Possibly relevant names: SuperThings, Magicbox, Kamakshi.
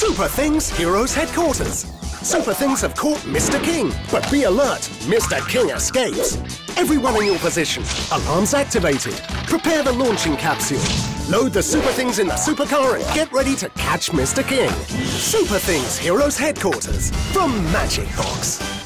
SuperThings Heroes Headquarters. SuperThings have caught Mr. King, but be alert, Mr. King escapes. Everyone in your position. Alarms activated. Prepare the launching capsule. Load the SuperThings in the supercar and get ready to catch Mr. King. SuperThings Heroes Headquarters from Magicbox.